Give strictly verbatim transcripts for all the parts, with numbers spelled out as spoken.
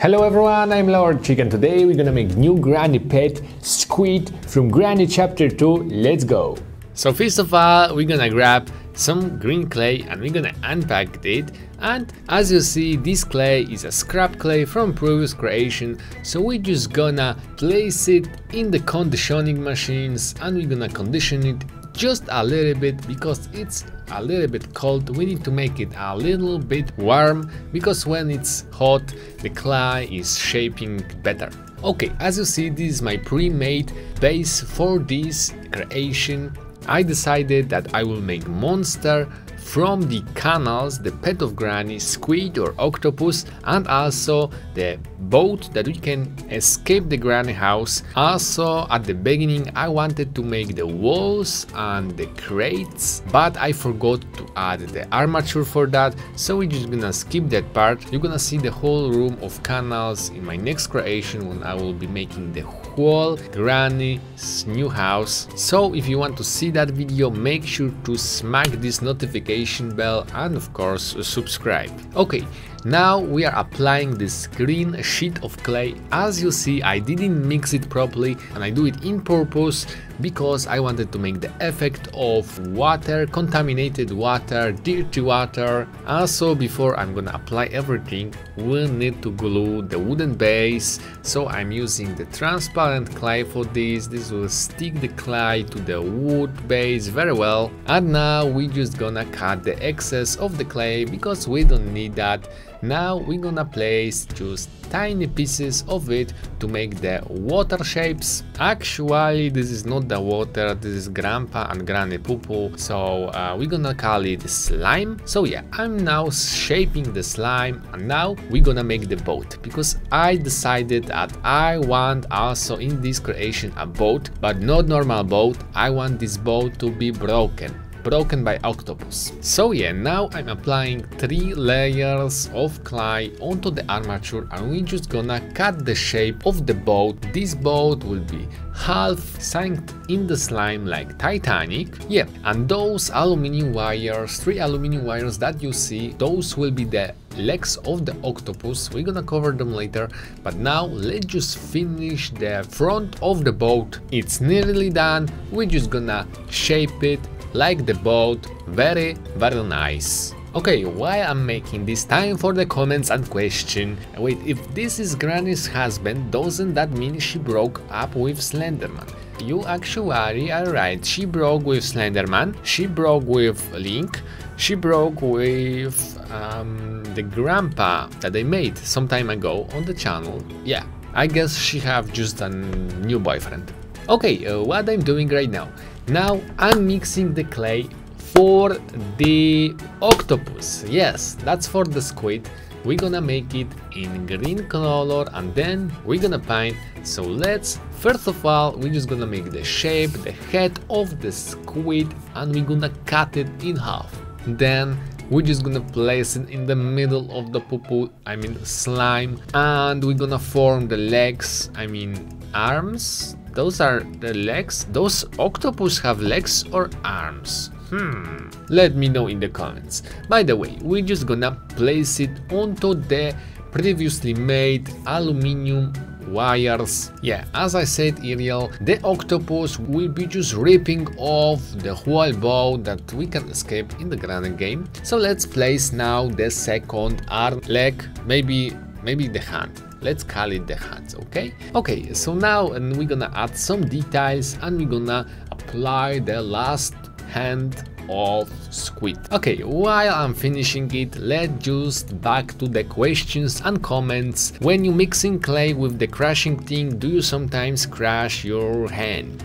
Hello everyone, I'm LoreChirik and today we're gonna make new granny pet, Squid, from Granny Chapter Two. Let's go! So first of all, we're gonna grab some green clay and we're gonna unpack it, and as you see, this clay is a scrap clay from previous creation, so we're just gonna place it in the conditioning machines and we're gonna condition it just a little bit because it's a little bit cold. We need to make it a little bit warm because when it's hot the clay is shaping better. Okay, as you see, this is my pre-made base for this creation. I decided that I will make monster from the canals, the pet of Granny, squid or octopus, and also the boat that we can escape the Granny house. Also at the beginning I wanted to make the walls and the crates, but I forgot to add the armature for that, so we're just gonna skip that part. You're gonna see the whole room of canals in my next creation when I will be making the whole Granny's new house. So if you want to see that video, make sure to smack this notification bell and of course subscribe. Okay, now we are applying this green sheet of clay. As you see, I didn't mix it properly and I do it in purpose because I wanted to make the effect of water, contaminated water, dirty water. Also, before I'm gonna apply everything, we'll need to glue the wooden base, so I'm using the transparent clay for this. This will stick the clay to the wood base very well. And now we're just gonna cut the excess of the clay because we don't need that. Now we're gonna place just tiny pieces of it to make the water shapes. Actually, this is not the water, this is Grandpa and Granny Poo-Poo, so uh, we're gonna call it slime. So yeah, I'm now shaping the slime, and now we're gonna make the boat because I decided that I want also in this creation a boat, but not normal boat. I want this boat to be broken. broken by octopus. So yeah, now I'm applying three layers of clay onto the armature and we're just gonna cut the shape of the boat. This boat will be half sank in the slime like Titanic. Yeah, and those aluminum wires, three aluminum wires that you see, those will be the legs of the octopus. We're gonna cover them later, but now let's just finish the front of the boat. It's nearly done. We're just gonna shape it like the boat, very very nice. Okay, while I'm making this, time for the comments and question. Wait, if this is Granny's husband, doesn't that mean she broke up with Slenderman? You actually are right, she broke with Slenderman, she broke with Link, she broke with um, the grandpa that they made some time ago on the channel. Yeah, I guess she have just a new boyfriend. Okay, uh, what I'm doing right now. Now I'm mixing the clay for the octopus. Yes, that's for the squid. We're gonna make it in green color and then we're gonna paint. So let's, first of all, we're just gonna make the shape, the head of the squid, and we're gonna cut it in half. Then we're just gonna place it in the middle of the poo-poo, I mean slime, and we're gonna form the legs, I mean arms. Those are the legs. Those octopus have legs or arms? Hmm. Let me know in the comments. By the way, we're just gonna place it onto the previously made aluminum wires. Yeah, as I said earlier, the octopus will be just ripping off the whole boat that we can escape in the Granny game. So let's place now the second arm, leg, maybe, maybe the hand. Let's call it the hands, okay? Okay, so now and we're gonna add some details and we're gonna apply the last hand of squid. Okay, while I'm finishing it, let's just back to the questions and comments. When you mixing clay with the crushing thing, do you sometimes crush your hand?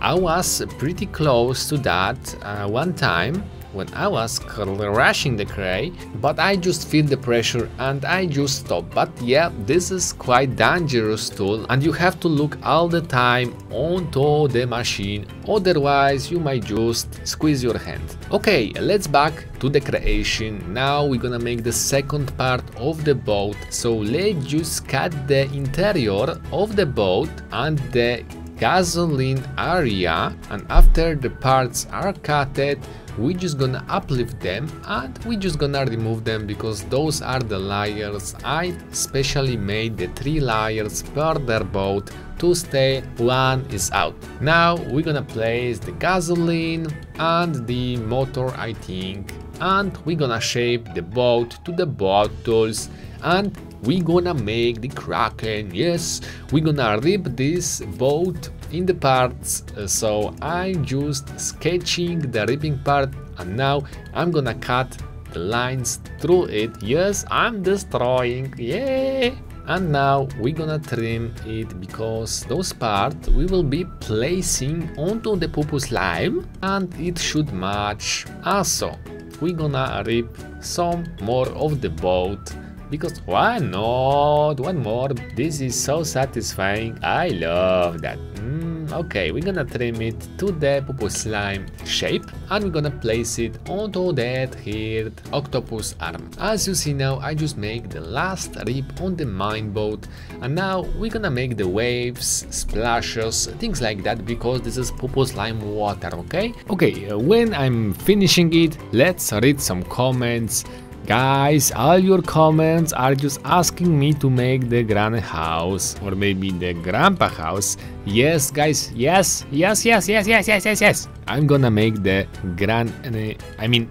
I was pretty close to that uh, one time when I was crushing the clay, but I just feel the pressure and I just stopped. But yeah, this is quite dangerous tool and you have to look all the time onto the machine, otherwise you might just squeeze your hand. Okay, let's back to the creation. Now we're gonna make the second part of the boat, so let's just cut the interior of the boat and the gasoline area, and after the parts are cutted, we're just gonna uplift them and we're just gonna remove them, because those are the layers I specially made, the three layers per their boat to stay, one is out. Now we're gonna place the gasoline and the motor, I think, and we're gonna shape the boat to the bottles, and we're gonna make the Kraken. Yes, we're gonna rip this boat in the parts, so I'm just sketching the ripping part, and now I'm gonna cut the lines through it. Yes, I'm destroying, yeah! And now we're gonna trim it, because those parts we will be placing onto the poo-poo slime and it should match. Also, we're gonna rip some more of the boat, because why not? One more. This is so satisfying. I love that. Mm, okay, we're gonna trim it to the poo-poo slime shape and we're gonna place it onto that here octopus arm. As you see now, I just make the last rip on the mine boat, and now we're gonna make the waves, splashes, things like that, because this is poo-poo slime water, okay? Okay, when I'm finishing it, let's read some comments. Guys, all your comments are just asking me to make the granny house, or maybe the grandpa house. Yes, guys, yes, yes, yes, yes, yes, yes, yes, yes. I'm gonna make the granny, I mean,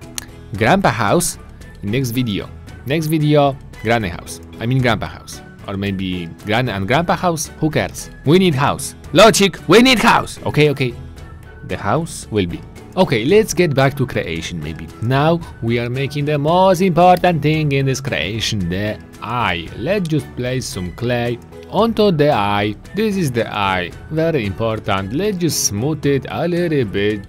grandpa house next video. Next video, granny house. I mean, grandpa house. Or maybe granny and grandpa house, who cares? We need house. Logic, we need house. Okay, okay, the house will be. Okay, let's get back to creation maybe. Now we are making the most important thing in this creation, the eye. Let's just place some clay onto the eye. This is the eye, very important. Let's just smooth it a little bit.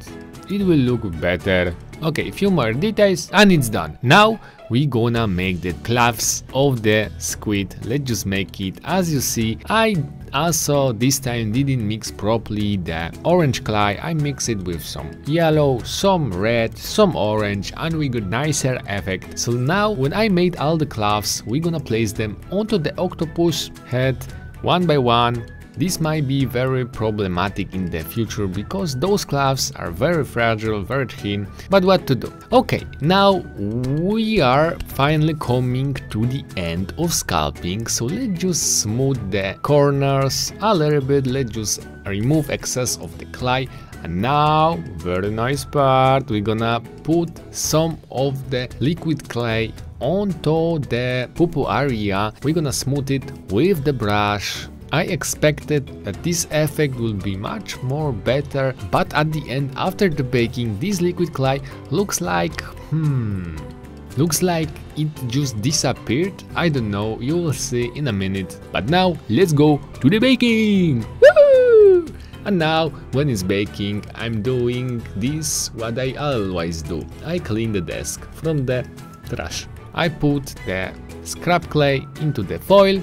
It will look better. Okay, a few more details and it's done. Now we gonna make the claws of the squid. Let's just make it. As you see, I also this time didn't mix properly the orange clay. I mix it with some yellow, some red, some orange, and we got nicer effect. So now when I made all the claws, we're gonna place them onto the octopus head one by one. This might be very problematic in the future, because those claws are very fragile, very thin, but what to do? Okay, now we are finally coming to the end of sculpting, so let's just smooth the corners a little bit, let's just remove excess of the clay, and now, very nice part, we're gonna put some of the liquid clay onto the poo-poo area, we're gonna smooth it with the brush. I expected that this effect will be much more better, but at the end, after the baking, this liquid clay looks like, hmm, looks like it just disappeared. I don't know, you will see in a minute. But now, let's go to the baking! Woohoo! And now, when it's baking, I'm doing this, what I always do. I clean the desk from the trash. I put the scrap clay into the foil.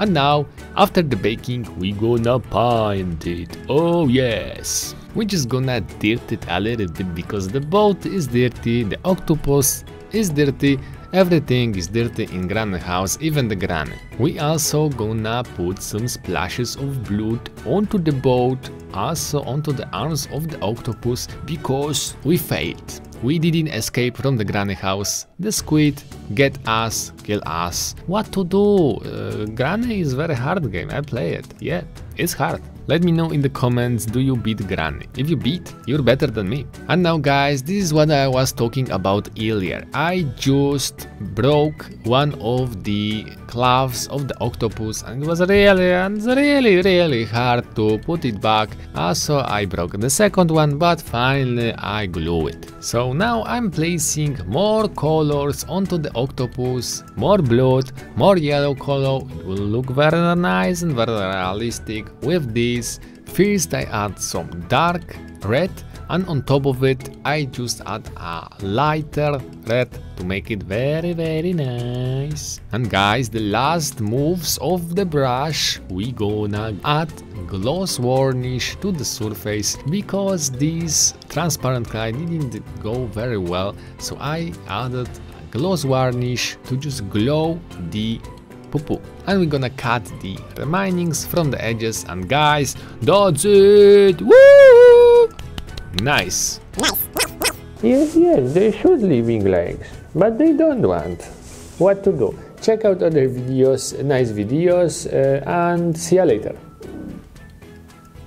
And now, after the baking, we gonna paint it. Oh yes! We're just gonna dirt it a little bit, because the boat is dirty, the octopus is dirty, everything is dirty in granny house, even the granny. We also gonna put some splashes of blood onto the boat, also onto the arms of the octopus, because we failed. We didn't escape from the granny house. The squid get us, kill us. What to do? Uh, granny is very hard game, I play it. Yeah, it's hard. Let me know in the comments, do you beat Granny? If you beat, you're better than me. And now guys, this is what I was talking about earlier. I just broke one of the claws of the octopus, and it was really, really, really hard to put it back. Also, I broke the second one, but finally I glue it. So now I'm placing more colors onto the octopus, more blood, more yellow color. It will look very nice and very realistic with this. First I add some dark red, and on top of it I just add a lighter red to make it very very nice. And guys, the last moves of the brush, we gonna add gloss varnish to the surface, because this transparent clay didn't go very well, so I added gloss varnish to just glow the poo-poo. And we're gonna cut the remainings from the edges, and guys, that's it! Woo! Nice! Nice! Yes, yes, they should living legs, but they don't want. What to do? Check out other videos, nice videos, uh, and see you later.